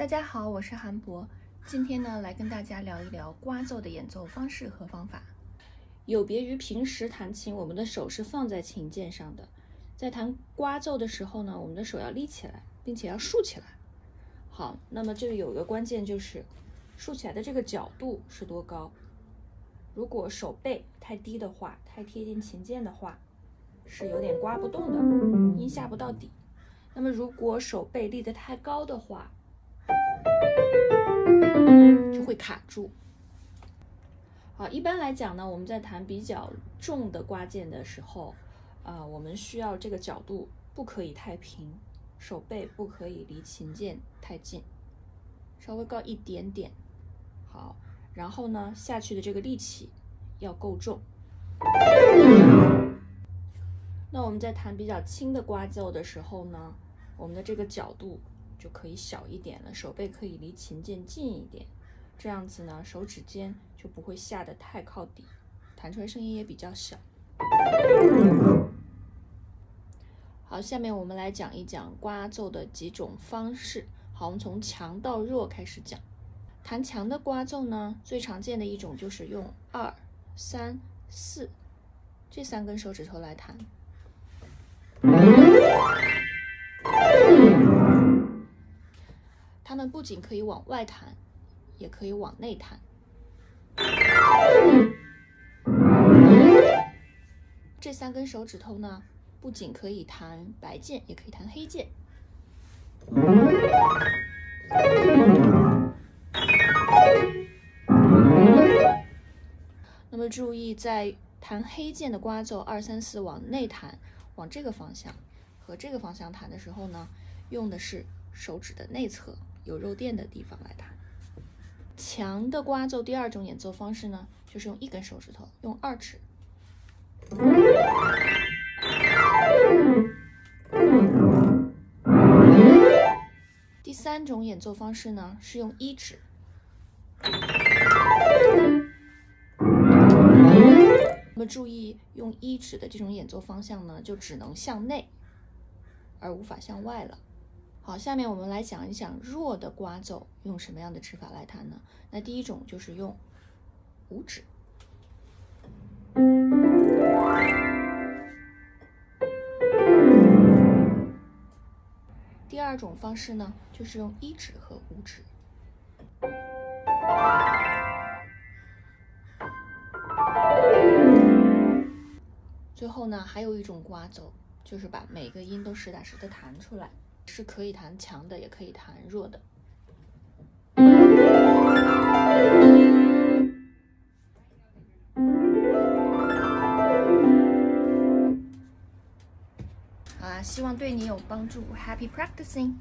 大家好，我是韩博，今天呢来跟大家聊一聊刮奏的演奏方式和方法。有别于平时弹琴，我们的手是放在琴键上的，在弹刮奏的时候呢，我们的手要立起来，并且要竖起来。好，那么这里有一个关键就是竖起来的这个角度是多高。如果手背太低的话，太贴近琴键的话，是有点刮不动的，音下不到底。那么如果手背立得太高的话，就会卡住。好，一般来讲呢，我们在弹比较重的刮键的时候，我们需要这个角度不可以太平，手背不可以离琴键太近，稍微高一点点。好，然后呢，下去的这个力气要够重。那我们在弹比较轻的刮奏的时候呢，我们的这个角度就可以小一点了，手背可以离琴键近一点，这样子呢，手指尖就不会下得太靠底，弹出来声音也比较小。好，下面我们来讲一讲刮奏的几种方式。好，我们从强到弱开始讲。弹强的刮奏呢，最常见的一种就是用2、3、4这三根手指头来弹。它们不仅可以往外弹，也可以往内弹。这三根手指头呢，不仅可以弹白键，也可以弹黑键。那么注意，在弹黑键的刮奏2、3、4往内弹，往这个方向和这个方向弹的时候呢，用的是手指的内侧。有肉垫的地方来弹。强的刮奏第二种演奏方式呢，就是用一根手指头，用2指。第三种演奏方式呢，是用1指。那么注意，用1指的这种演奏方向呢，就只能向内，而无法向外了。好，下面我们来讲一讲弱的刮奏用什么样的指法来弹呢？那第一种就是用5指。第二种方式呢，就是用1指和5指。最后呢，还有一种刮奏，就是把每个音都实打实的弹出来。是可以弹强的，也可以弹弱的。希望对你有帮助。Happy practicing!